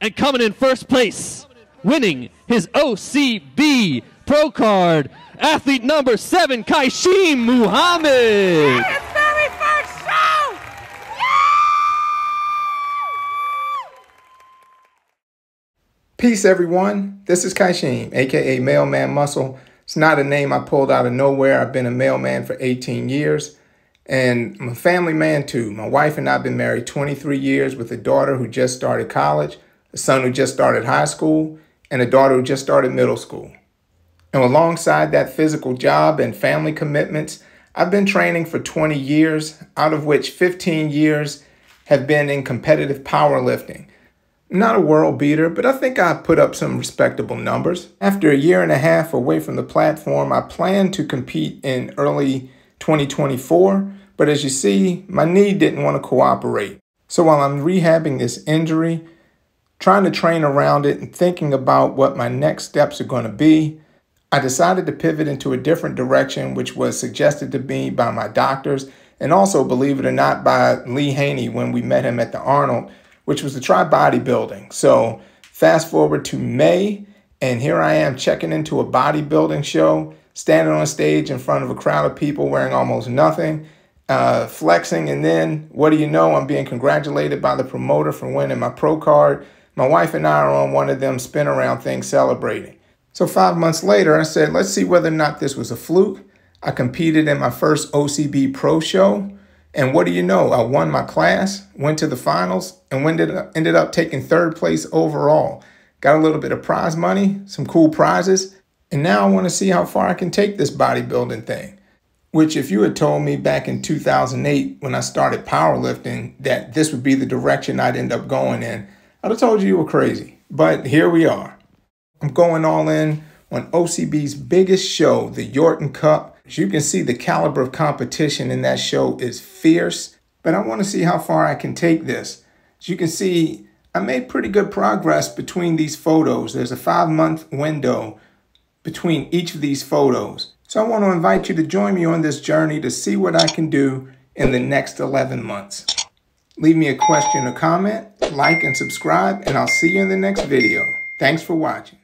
And coming in first place, winning his OCB pro card, athlete number 7, Kaishim Muhammad. Peace, everyone. This is Kaishim, aka Mailman Muscle. It's not a name I pulled out of nowhere. I've been a mailman for 18 years, and I'm a family man too. My wife and I have been married 23 years with a daughter who just started college, a son who just started high school, and a daughter who just started middle school. And alongside that physical job and family commitments, I've been training for 20 years, out of which 15 years have been in competitive powerlifting. Not a world beater, but I think I put up some respectable numbers. After a year and a half away from the platform, I plan to compete in early 2024, but as you see, my knee didn't want to cooperate. So while I'm rehabbing this injury, trying to train around it and thinking about what my next steps are going to be, I decided to pivot into a different direction, which was suggested to me by my doctors and also, believe it or not, by Lee Haney when we met him at the Arnold, which was to try bodybuilding. So fast forward to May, and here I am checking into a bodybuilding show, standing on stage in front of a crowd of people wearing almost nothing, flexing, and then, what do you know, I'm being congratulated by the promoter for winning my pro card. My wife and I are on one of them spin around things celebrating. So 5 months later, I said, let's see whether or not this was a fluke. I competed in my first OCB pro show. And what do you know? I won my class, went to the finals, and ended up taking third place overall. Got a little bit of prize money, some cool prizes, and now I want to see how far I can take this bodybuilding thing. Which, if you had told me back in 2008 when I started powerlifting that this would be the direction I'd end up going in, I'd have told you were crazy. But here we are. I'm going all in on OCB's biggest show, the Yorton Cup. As you can see, the caliber of competition in that show is fierce, but I want to see how far I can take this. As you can see, I made pretty good progress between these photos. There's a 5-month window between each of these photos. So I want to invite you to join me on this journey to see what I can do in the next 11 months. Leave me a question or comment, like and subscribe, and I'll see you in the next video. Thanks for watching.